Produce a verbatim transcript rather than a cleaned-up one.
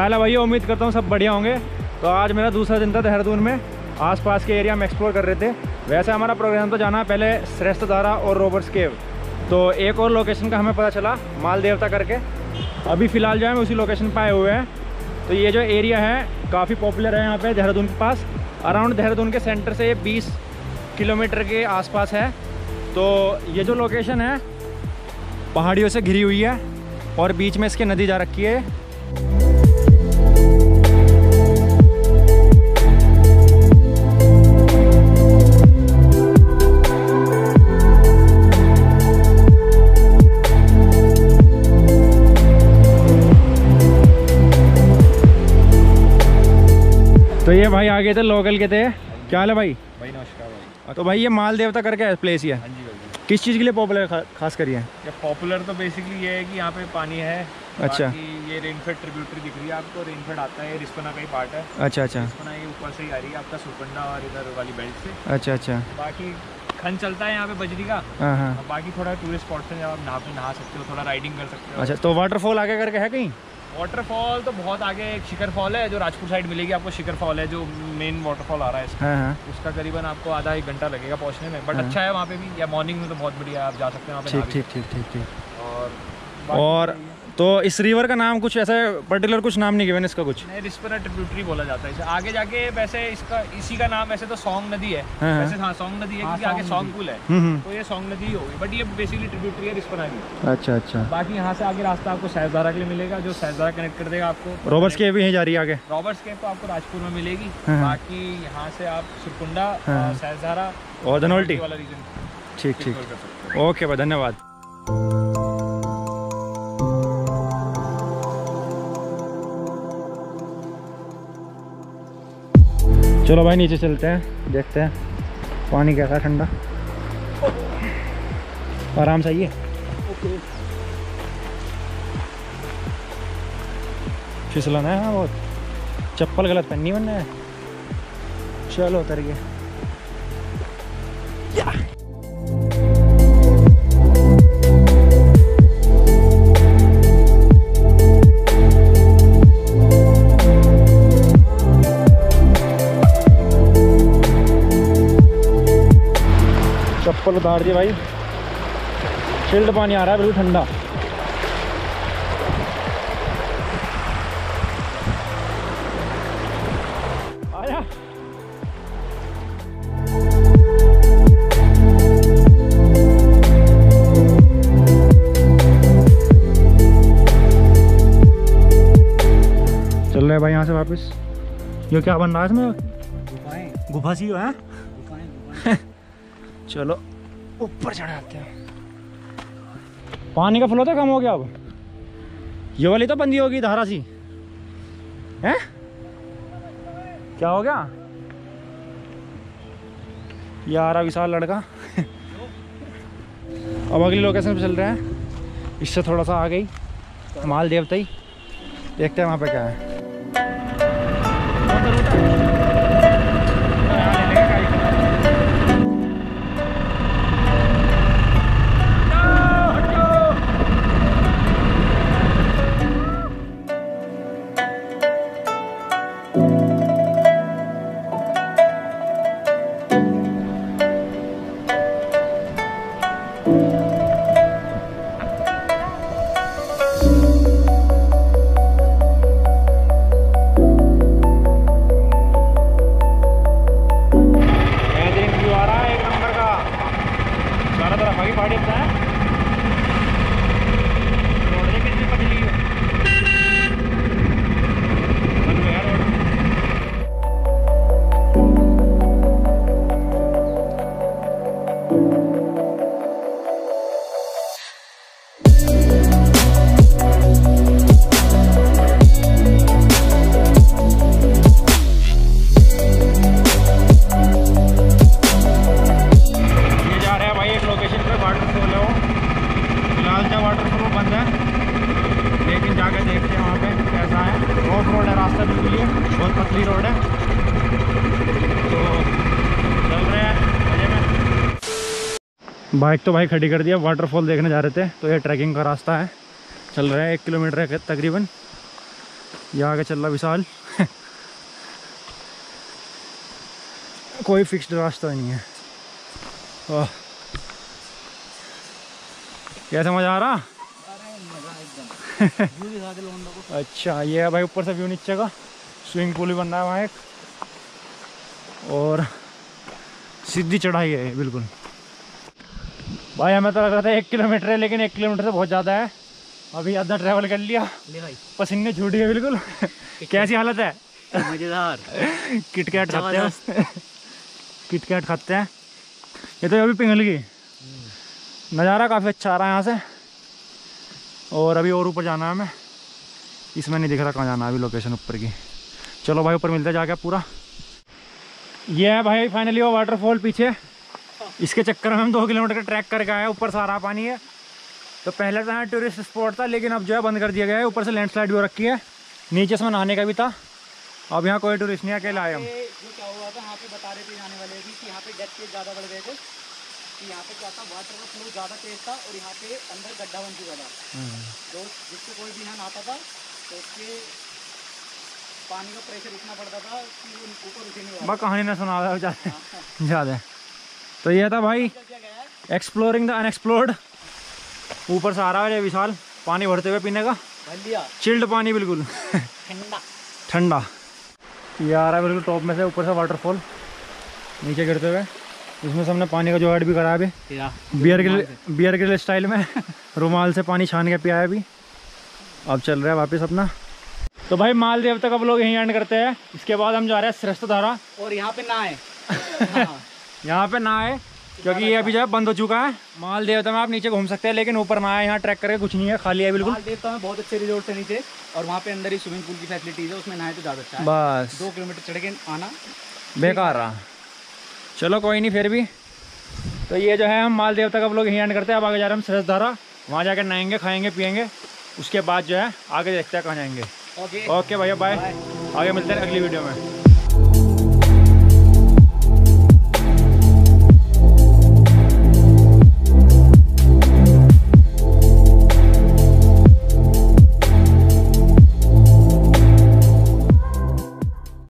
चाला भैया, उम्मीद करता हूँ सब बढ़िया होंगे। तो आज मेरा दूसरा दिन था देहरादून में। आसपास के एरिया हम एक्सप्लोर कर रहे थे। वैसे हमारा प्रोग्राम तो जाना पहले श्रेष्ठ धारा और रॉबर्ट्स केव। तो एक और लोकेशन का हमें पता चला, मालदेवता करके। अभी फ़िलहाल जो है हम उसी लोकेशन पर आए हुए हैं। तो ये जो एरिया है काफ़ी पॉपुलर है यहाँ पर देहरादून के पास। अराउंड देहरादून के सेंटर से ये बीस किलोमीटर के आसपास है। तो ये जो लोकेशन है पहाड़ियों से घिरी हुई है और बीच में इसके नदी जा रखी है। तो ये भाई आगे थे, लोकल के थे। क्या हाल है भाई? भाई नमस्कार भाई। तो भाई ये मालदेवता करके है प्लेस ये? हाँ जी भाई। किस चीज़ के लिए पॉपुलर खा, खास करिए? ये पॉपुलर तो बेसिकली ये है कि यहाँ पे पानी है। अच्छा। ये रेनफेड ट्रिब्यूटरी दिख रही है आपको, रेनफेड आता है, रिस्पना का ही पार्ट है। अच्छा अच्छा। रिस्पना ये ऊपर से ही आ रही है आपका सुपर्णा और इधर वाली बेल्ट से। अच्छा अच्छा। बाकी खन चलता है यहाँ पे बजरी का। बाकी थोड़ा टूरिस्ट स्पॉट है, आप नहा नहा सकते हो, थोड़ा राइडिंग कर सकते हो। अच्छा, तो वाटरफॉल आगे करके है कहीं? वाटरफॉल तो बहुत आगे, एक शिखर फॉल है जो राजपुर साइड मिलेगी आपको। शिखर फॉल है जो मेन वाटरफॉल आ रहा है इसका। हाँ। उसका करीबन आपको आधा एक घंटा लगेगा पहुंचने में, बट हाँ। अच्छा है वहाँ पे भी। या मॉर्निंग में तो बहुत बढ़िया, आप जा सकते हैं वहाँ पे। ठीक ठीक ठीक ठीक ठीक। और और तो इस रिवर का नाम कुछ ऐसा पर्टिकुलर कुछ नाम नहीं गिवन इसका? कुछ नहीं, रिस्पना ट्रिब्यूटरी बोला जाता है इसे। आगे जाके वैसे इसका इसी का नाम वैसे तो सॉन्ग नदी है वैसे। हाँ, सॉन्ग नदी है क्योंकि आगे सॉन्ग पुल है तो ये सॉन्ग नदी होगी, बट ये बेसिकली ट्रिब्यूटरी है रिस्पना की। अच्छा अच्छा। बाकी यहाँ से आगे रास्ता आपको श्रेष्ठ धारा के लिए मिलेगा जो श्रेष्ठ धारा कनेक्ट कर देगा आपको। रॉबर्ट्स केव भी यहीं जा रही है आगे। रॉबर्ट्स केव तो आपको राजपुर में मिलेगी। बाकी यहाँ से आप सुरकुंडा, श्रेष्ठ धारा और धनौल्टी वाला रीजन। ठीक ठीक, ओके भाई, धन्यवाद। चलो भाई नीचे चलते हैं, देखते हैं पानी कैसा है, ठंडा। आराम से आइए। फिसलना है हाँ बहुत, चप्पल गलत पहननी बनना है। चलो उतर गए। चप्पल उतार दिए भाई, चिल्ड पानी आ रहा है, बिल्कुल ठंडा। आया। चल रहे भाई यहाँ से वापस। ये क्या बन रहा है इसमें? गुफा सी है। चलो ऊपर चढ़ाते हैं। पानी का फ्लो तो कम हो गया अब, ये वाली तो बंदी होगी धारा सी है। क्या हो गया यार विशाल लड़का। अब अगली लोकेशन पे चल रहे हैं, इससे थोड़ा सा आ गई मालदेवता ही। देखते हैं वहाँ पे क्या है। बाइक तो भाई खड़ी कर दिया, वाटरफॉल देखने जा रहे थे। तो ये ट्रैकिंग का रास्ता है, चल रहा है एक किलोमीटर है तकरीबन। यहाँ का चल रहा विशाल। कोई फिक्स्ड रास्ता नहीं है। वाह, क्या समझ आ रहा? अच्छा, ये है भाई ऊपर से व्यू, नीचे का स्विमिंग पूल भी बन रहा है वहाँ एक, और सीधी चढ़ाई है बिल्कुल। भाई हमें तो लग रहा था एक किलोमीटर है, लेकिन एक किलोमीटर से बहुत ज़्यादा है। अभी आधा ट्रैवल कर लिया, पसीने छूट गए बिल्कुल। कैसी हालत है? मज़ेदार। किटकैट खाते हैं किटकैट खाते हैं ये तो अभी पिघल गई। नज़ारा काफ़ी अच्छा आ रहा है यहाँ से, और अभी और ऊपर जाना है हमें। इसमें नहीं दिख रहा कहाँ जाना है अभी लोकेशन ऊपर की। चलो भाई ऊपर मिलता है जाके पूरा। ये है भाई फाइनली वो वाटरफॉल पीछे। इसके चक्कर में हम दो किलोमीटर का ट्रैक करके आए। ऊपर सारा पानी है। तो पहले तो यहाँ टूरिस्ट स्पॉट था, लेकिन अब जो है बंद कर दिया गया है। ऊपर से लैंडस्लाइड भी हो रखी है, नीचे इसमें नहाने का भी था। अब यहाँ कोई टूरिस्ट नहीं, अकेला आए हम। क्या हुआ था यहाँ पे, बता रहे थे जाने वाले कि यहाँ पे डेथ केस ज़्यादा बढ़ गए थे, कि यहाँ पे क्या था, वाटर का फ्लो ज़्यादा तेज था और यहाँ पे अंदर गड्ढा बन चुका था। तो जिससे कोई भी यहाँ नहाता था तो उसके पानी का प्रेशर इतना बढ़ता था कि ऊपर उठे नहीं। बस कहानी ना सुना ज़्यादा। तो यह था भाई एक्सप्लोरिंग द अनएक्सप्लोर्ड। ऊपर से आ रहा है विशाल पानी भरते हुए पीने का, चिल्ड पानी बिल्कुल ठंडा ठंडा। ये आ रहा है बिल्कुल टॉप में से, ऊपर से वाटरफॉल नीचे गिरते हुए। इसमें हमने पानी का जो ऐड भी करा है अभी, Bear Grylls Bear Grylls style में रुमाल से पानी छान के पिया है अभी। अब चल रहा है वापस अपना। तो भाई मालदेवता का लोग यहीं एंड करते हैं। इसके बाद हम जा रहे हैं श्रेष्ठ धारा, और यहाँ पे ना है यहाँ पे ना है क्योंकि ये अभी जो है बंद हो चुका है। मालदेवता में आप नीचे घूम सकते हैं, लेकिन ऊपर ना है, यहाँ ट्रैक करके कुछ नहीं है, खाली है बिल्कुल। मालदेवता में बहुत अच्छे रिजॉर्ट है नीचे, और वहाँ पे अंदर ही स्विमिंग पूल की फैसिलिटीज है, उसमें नहाए तो ज़्यादा अच्छा है। बस दो किलोमीटर चढ़ के आना बेकार रहा। चलो कोई नहीं, फिर भी तो ये जो है हम मालदेवता का लोग यहीं एंड करते हैं। अब आगे जा रहे हैं हम श्रेष्ठ धारा, वहाँ जाकर नहाएंगे, खाएँगे, पियेंगे। उसके बाद जो है आगे देखते हैं कहाँ जाएंगे। ओके भैया बाय, आगे मिलते हैं अगली वीडियो में।